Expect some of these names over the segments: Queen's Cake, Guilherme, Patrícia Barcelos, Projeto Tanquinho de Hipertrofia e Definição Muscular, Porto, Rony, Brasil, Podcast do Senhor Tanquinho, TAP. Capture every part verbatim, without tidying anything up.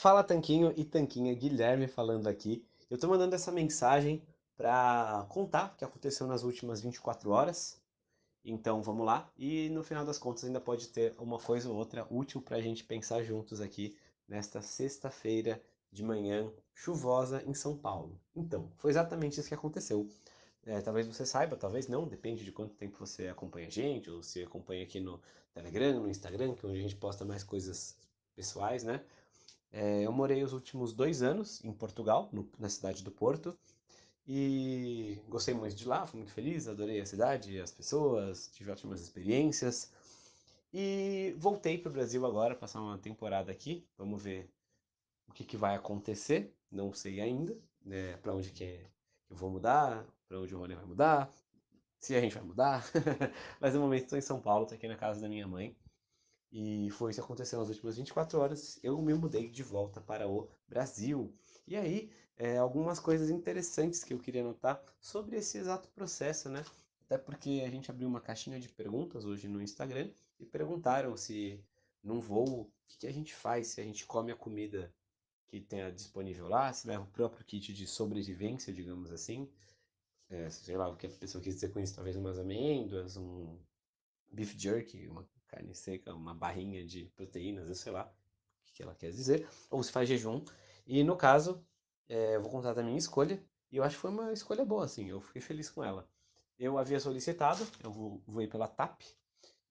Fala Tanquinho e Tanquinha, Guilherme falando aqui. Eu tô mandando essa mensagem para contar o que aconteceu nas últimas vinte e quatro horas. Então vamos lá. E no final das contas ainda pode ter uma coisa ou outra útil pra gente pensar juntos aqui nesta sexta-feira de manhã chuvosa em São Paulo. Então, foi exatamente isso que aconteceu. É, talvez você saiba, talvez não, depende de quanto tempo você acompanha a gente, ou se acompanha aqui no Telegram, no Instagram, que é onde a gente posta mais coisas pessoais, né? É, eu morei os últimos dois anos em Portugal, no, na cidade do Porto, e gostei muito de lá, fui muito feliz, adorei a cidade, as pessoas, tive ótimas experiências. E voltei para o Brasil agora, passar uma temporada aqui, vamos ver o que, que vai acontecer, não sei ainda, né, para onde que é, eu vou mudar, para onde o Rony vai mudar, se a gente vai mudar, mas no momento estou em São Paulo, estou aqui na casa da minha mãe. E foi isso que aconteceu nas últimas vinte e quatro horas, eu me mudei de volta para o Brasil. E aí, é, algumas coisas interessantes que eu queria notar sobre esse exato processo, né? Até porque a gente abriu uma caixinha de perguntas hoje no Instagram e perguntaram se, num voo, o que, que a gente faz, se a gente come a comida que tem disponível lá, se leva o próprio kit de sobrevivência, digamos assim. É, sei lá, o que a pessoa quis dizer com isso, talvez umas amêndoas, um beef jerky, uma carne seca, uma barrinha de proteínas, eu sei lá o que ela quer dizer, ou se faz jejum. E no caso, é, eu vou contar da minha escolha, e eu acho que foi uma escolha boa, assim, eu fiquei feliz com ela. Eu havia solicitado, eu vou, vou ir pela TAP,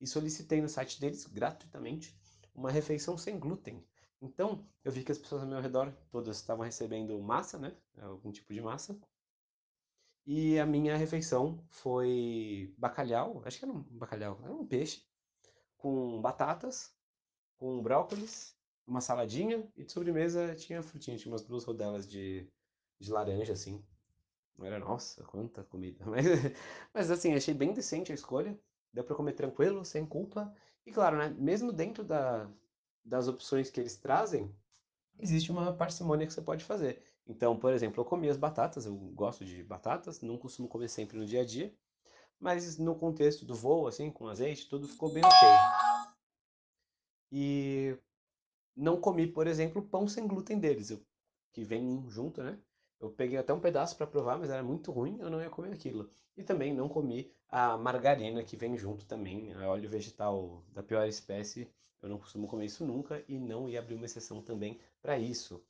e solicitei no site deles, gratuitamente, uma refeição sem glúten. Então, eu vi que as pessoas ao meu redor, todas estavam recebendo massa, né, algum tipo de massa, e a minha refeição foi bacalhau, acho que era um bacalhau, era um peixe, com batatas, com brócolis, uma saladinha, e de sobremesa tinha frutinha, tinha umas duas rodelas de, de laranja, assim. Não era, nossa, quanta comida. Mas, mas assim, achei bem decente a escolha, deu pra comer tranquilo, sem culpa. E claro, né, mesmo dentro da, das opções que eles trazem, existe uma parcimônia que você pode fazer. Então, por exemplo, eu comi as batatas, eu gosto de batatas, não costumo comer sempre no dia a dia. Mas no contexto do voo, assim, com azeite, tudo ficou bem ok. E não comi, por exemplo, pão sem glúten deles, eu, que vem junto, né? Eu peguei até um pedaço para provar, mas era muito ruim, eu não ia comer aquilo. E também não comi a margarina que vem junto também, óleo vegetal da pior espécie. Eu não costumo comer isso nunca e não ia abrir uma exceção também para isso.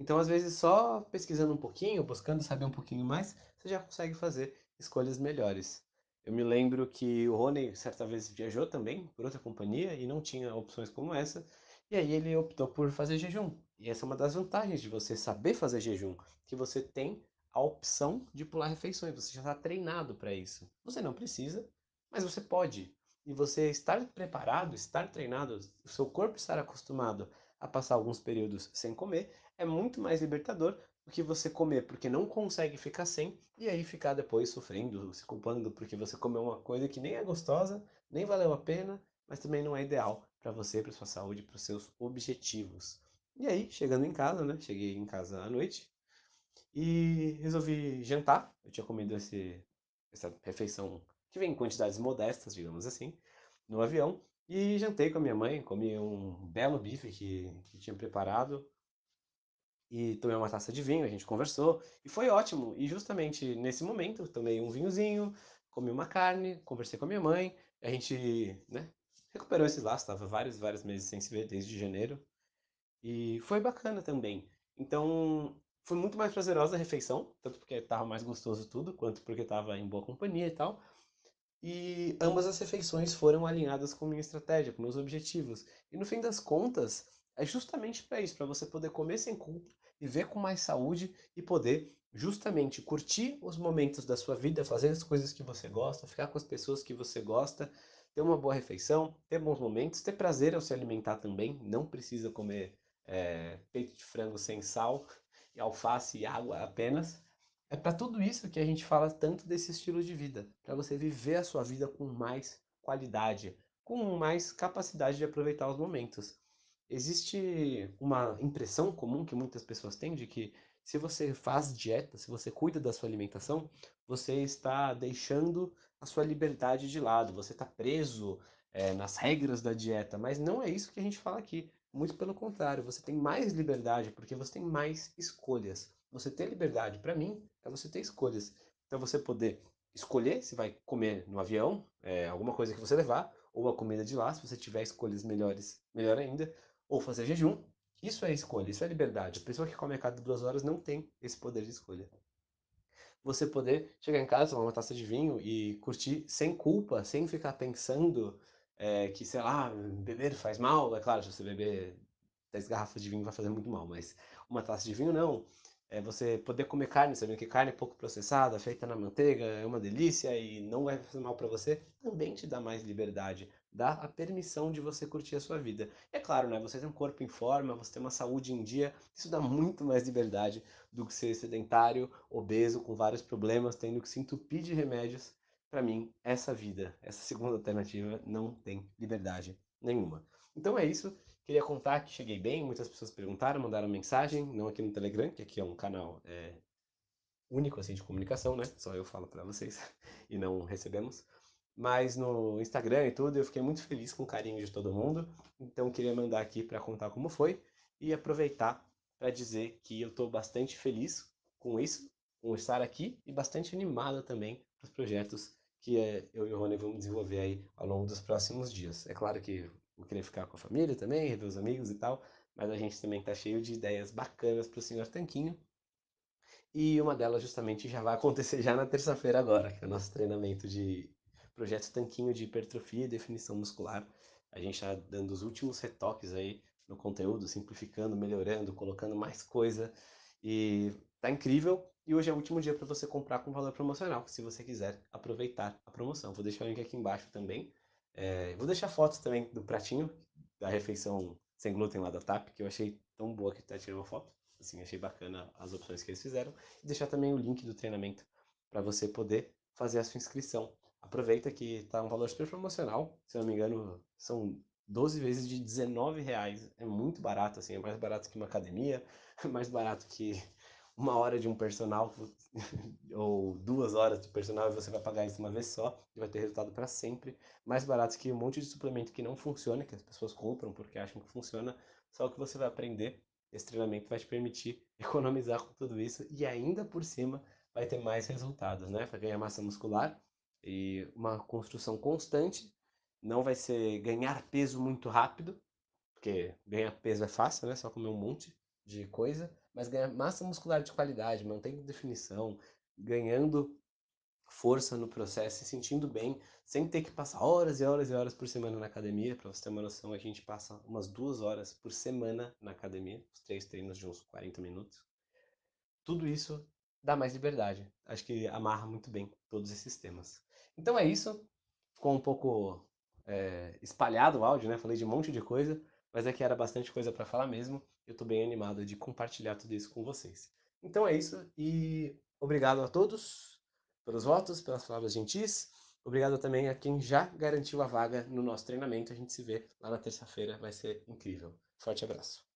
Então, às vezes, só pesquisando um pouquinho, buscando saber um pouquinho mais, você já consegue fazer escolhas melhores. Eu me lembro que o Rony certa vez viajou também por outra companhia e não tinha opções como essa, e aí ele optou por fazer jejum. E essa é uma das vantagens de você saber fazer jejum, que você tem a opção de pular refeições, você já está treinado para isso. Você não precisa, mas você pode. E você estar preparado, estar treinado, o seu corpo estar acostumado a passar alguns períodos sem comer, é muito mais libertador do que você comer porque não consegue ficar sem e aí ficar depois sofrendo, se culpando porque você comeu uma coisa que nem é gostosa, nem valeu a pena, mas também não é ideal para você, para sua saúde, para os seus objetivos. E aí, chegando em casa, né? Cheguei em casa à noite e resolvi jantar. Eu tinha comido esse, essa refeição que vem em quantidades modestas, digamos assim, no avião. E jantei com a minha mãe, comi um belo bife que, que tinha preparado. E tomei uma taça de vinho, a gente conversou, e foi ótimo. E justamente nesse momento, tomei um vinhozinho, comi uma carne, conversei com a minha mãe, a gente, né, recuperou esses laços, estava vários, vários meses sem se ver, desde janeiro. E foi bacana também. Então, foi muito mais prazerosa a refeição, tanto porque estava mais gostoso tudo, quanto porque estava em boa companhia e tal. E ambas as refeições foram alinhadas com minha estratégia, com meus objetivos. E no fim das contas, é justamente para isso, para você poder comer sem culpa, viver com mais saúde e poder justamente curtir os momentos da sua vida, fazer as coisas que você gosta, ficar com as pessoas que você gosta, ter uma boa refeição, ter bons momentos, ter prazer ao se alimentar também. Não precisa comer é, peito de frango sem sal, e alface e água apenas. É para tudo isso que a gente fala tanto desse estilo de vida, para você viver a sua vida com mais qualidade, com mais capacidade de aproveitar os momentos. Existe uma impressão comum que muitas pessoas têm de que se você faz dieta, se você cuida da sua alimentação, você está deixando a sua liberdade de lado, você está preso é, nas regras da dieta, mas não é isso que a gente fala aqui. Muito pelo contrário, você tem mais liberdade, porque você tem mais escolhas. Você ter liberdade, para mim, é você ter escolhas. Então você poder escolher se vai comer no avião, é, alguma coisa que você levar, ou a comida de lá, se você tiver escolhas melhores, melhor ainda, ou fazer jejum. Isso é escolha, isso é liberdade. A pessoa que come a cada duas horas não tem esse poder de escolha. Você poder chegar em casa, tomar uma taça de vinho e curtir sem culpa, sem ficar pensando... É, que, sei lá, beber faz mal. É claro, se você beber dez garrafas de vinho vai fazer muito mal, mas uma taça de vinho não. É você poder comer carne, sabendo que carne é pouco processada, feita na manteiga, é uma delícia e não vai fazer mal pra você, também te dá mais liberdade, dá a permissão de você curtir a sua vida. E é claro, né, você tem um corpo em forma, você tem uma saúde em dia, isso dá muito mais liberdade do que ser sedentário, obeso, com vários problemas, tendo que se entupir de remédios. Para mim, essa vida, essa segunda alternativa, não tem liberdade nenhuma. Então é isso. Queria contar que cheguei bem. Muitas pessoas perguntaram, mandaram mensagem. Não aqui no Telegram, que aqui é um canal é, único assim, de comunicação, né? Só eu falo para vocês e não recebemos. Mas no Instagram e tudo, eu fiquei muito feliz com o carinho de todo mundo. Então queria mandar aqui para contar como foi. E aproveitar para dizer que eu estou bastante feliz com isso, com estar aqui. E bastante animada também para os projetos que é, eu e o Rony vamos desenvolver aí ao longo dos próximos dias. É claro que eu queria ficar com a família também, rever os amigos e tal, mas a gente também tá cheio de ideias bacanas pro senhor Tanquinho. E uma delas justamente já vai acontecer já na terça-feira agora, que é o nosso treinamento de Projeto Tanquinho de Hipertrofia e Definição Muscular. A gente tá dando os últimos retoques aí no conteúdo, simplificando, melhorando, colocando mais coisa. E tá incrível. E hoje é o último dia para você comprar com valor promocional, se você quiser aproveitar a promoção. Vou deixar o link aqui embaixo também. É, vou deixar fotos também do pratinho, da refeição sem glúten lá da T A P, que eu achei tão boa que até tirei uma foto. Assim, achei bacana as opções que eles fizeram. E deixar também o link do treinamento para você poder fazer a sua inscrição. Aproveita que está um valor super promocional. Se eu não me engano, são doze vezes de dezenove reais. É muito barato, assim, é mais barato que uma academia, é mais barato que... uma hora de um personal ou duas horas de personal e você vai pagar isso uma vez só e vai ter resultado para sempre. Mais barato que um monte de suplemento que não funciona, que as pessoas compram porque acham que funciona. Só que você vai aprender, esse treinamento vai te permitir economizar com tudo isso e ainda por cima vai ter mais resultados, né? Vai ganhar massa muscular e uma construção constante. Não vai ser ganhar peso muito rápido, porque ganhar peso é fácil, né? Só comer um monte de coisa, mas ganhar massa muscular de qualidade, mantendo definição, ganhando força no processo, se sentindo bem, sem ter que passar horas e horas e horas por semana na academia. Para você ter uma noção, a gente passa umas duas horas por semana na academia, os três treinos de uns quarenta minutos. Tudo isso dá mais liberdade. Acho que amarra muito bem todos esses temas. Então é isso. Ficou um pouco é, espalhado o áudio, né? Falei de um monte de coisa, mas é que era bastante coisa para falar mesmo. Eu estou bem animado de compartilhar tudo isso com vocês. Então é isso, e obrigado a todos pelos votos, pelas palavras gentis. Obrigado também a quem já garantiu a vaga no nosso treinamento. A gente se vê lá na terça-feira, vai ser incrível. Forte abraço.